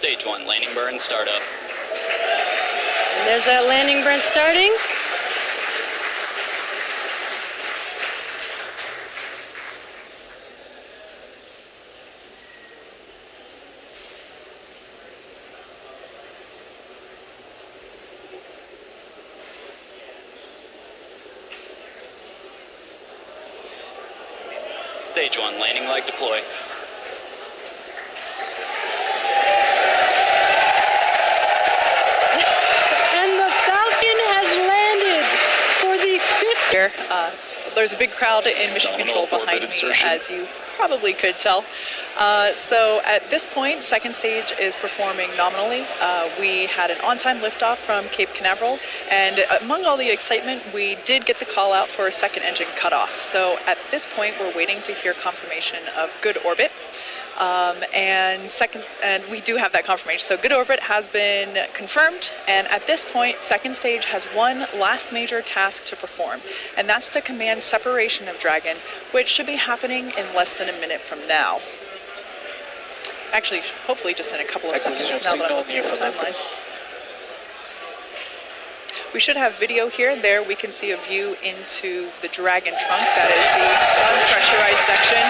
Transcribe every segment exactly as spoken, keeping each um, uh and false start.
Stage one, landing burn startup. And there's that landing burn starting. Stage one, landing leg deploy. And the Falcon has landed for the fifth year. Uh, there's a big crowd in mission control behind me, as you probably could tell. Uh, so at this point, second stage is performing nominally. Uh, we had an on-time liftoff from Cape Canaveral, and among all the excitement, we did get the call out for a second engine cutoff. So at this point, we're waiting to hear confirmation of good orbit. Um, and second, and we do have that confirmation. So good orbit has been confirmed, and at this point, second stage has one last major task to perform, and that's to command separation of Dragon, which should be happening in less than a minute from now. Actually, hopefully just in a couple of seconds, now that I'm looking at the timeline. We should have video here and there. We can see a view into the Dragon trunk. That is the unpressurized section,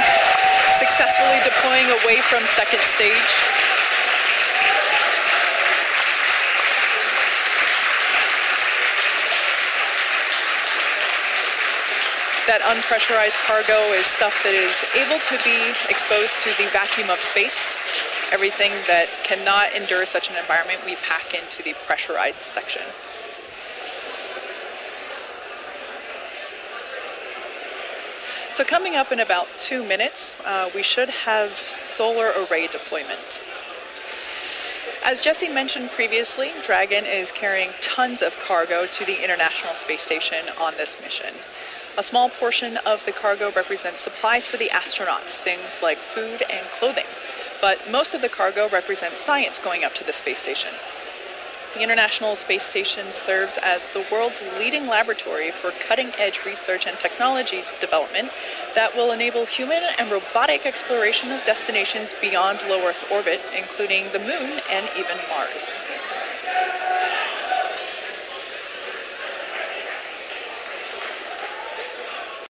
successfully deploying away from second stage. That unpressurized cargo is stuff that is able to be exposed to the vacuum of space. Everything that cannot endure such an environment, we pack into the pressurized section. So coming up in about two minutes, uh, we should have solar array deployment. As Jesse mentioned previously, Dragon is carrying tons of cargo to the International Space Station on this mission. A small portion of the cargo represents supplies for the astronauts, things like food and clothing. But most of the cargo represents science going up to the space station. The International Space Station serves as the world's leading laboratory for cutting-edge research and technology development that will enable human and robotic exploration of destinations beyond low Earth orbit, including the Moon and even Mars.